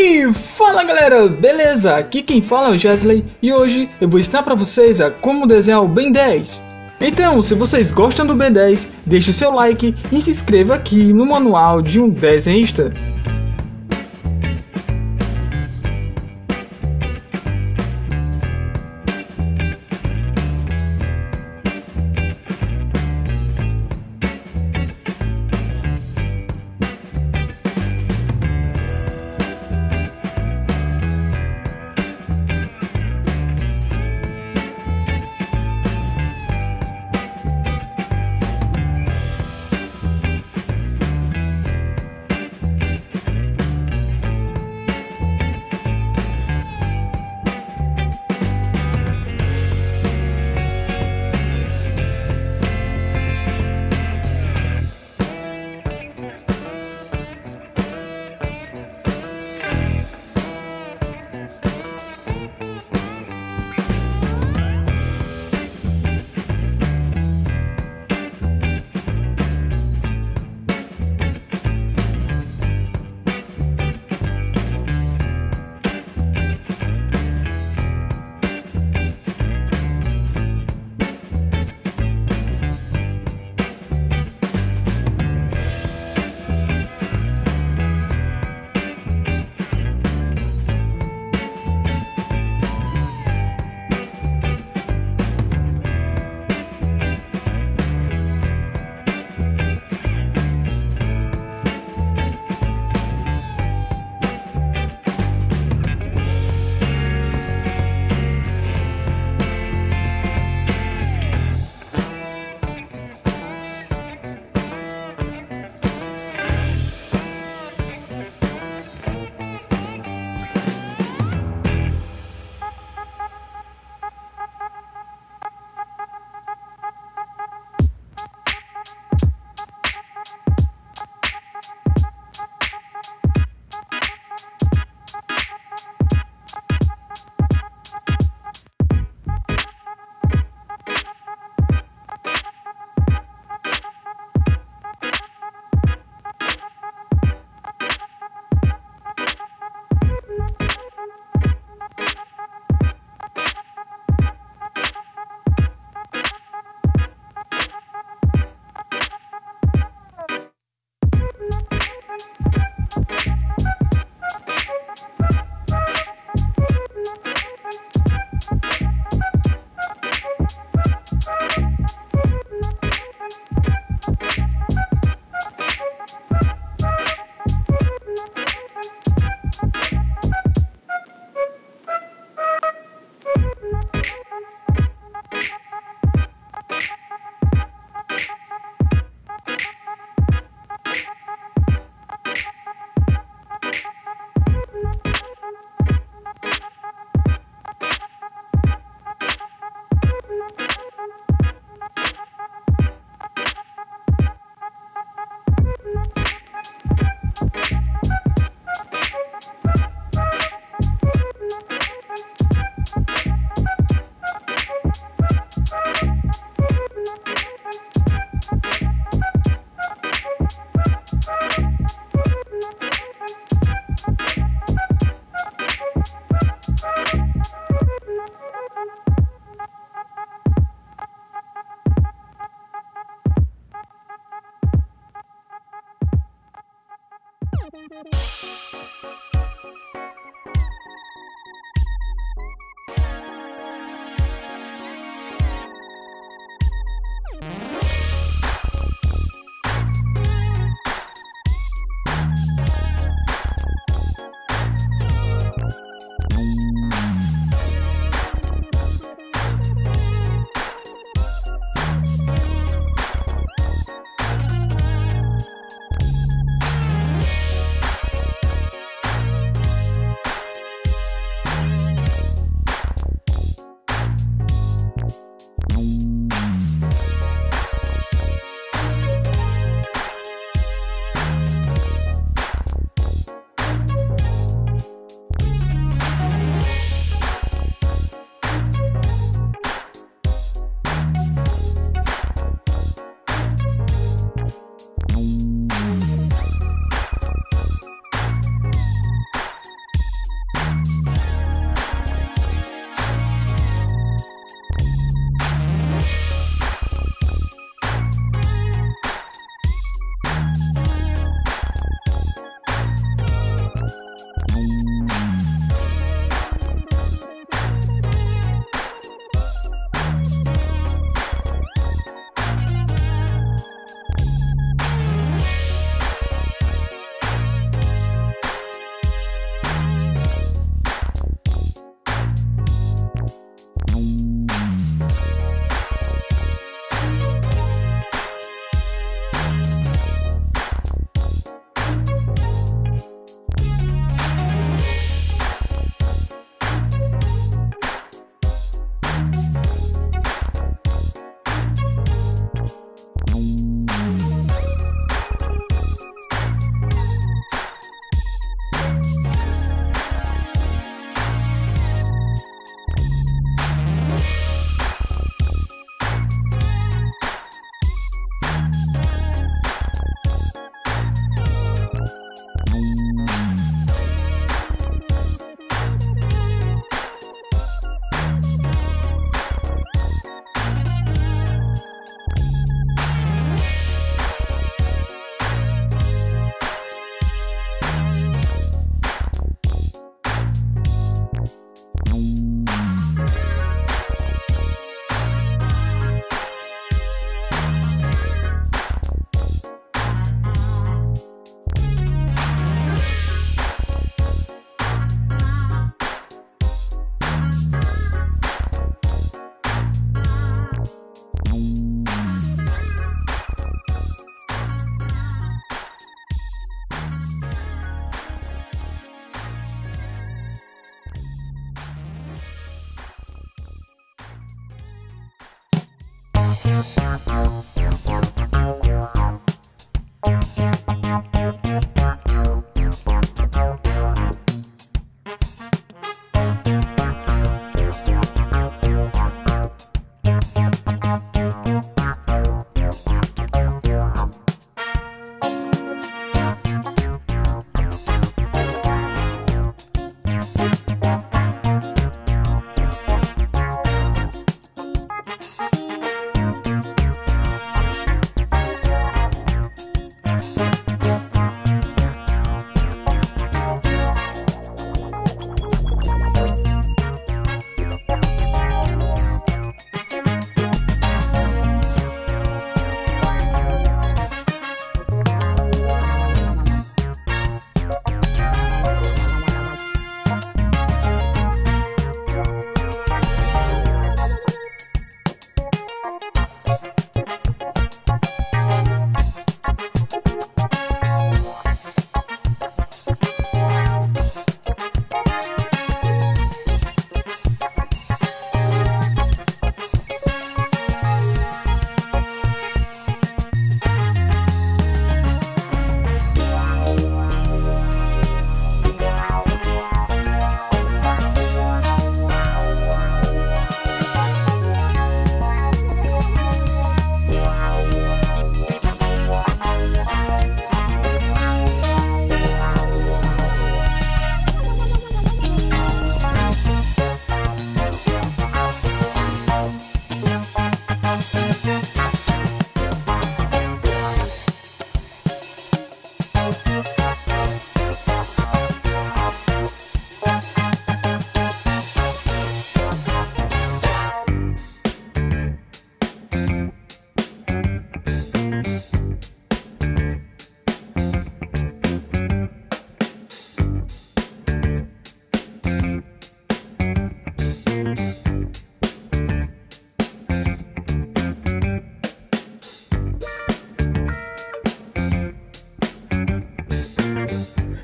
E fala galera, beleza? Aqui quem fala é o Jessley e hoje eu vou ensinar para vocês a como desenhar o Ben 10. Então, se vocês gostam do Ben 10, deixe o seu like e se inscreva aqui no Manual de um Desenhista.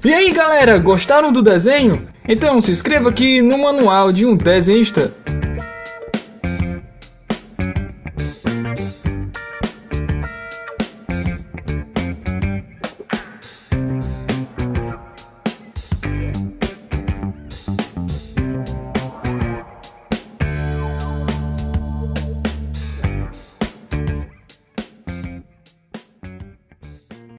E aí galera, gostaram do desenho? Então se inscreva aqui no Manual de um Desenhista.